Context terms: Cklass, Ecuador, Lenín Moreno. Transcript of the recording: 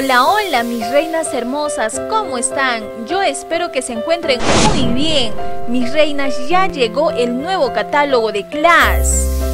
Hola, hola mis reinas hermosas, ¿cómo están? Yo espero que se encuentren muy bien. Mis reinas, ya llegó el nuevo catálogo de Cklass.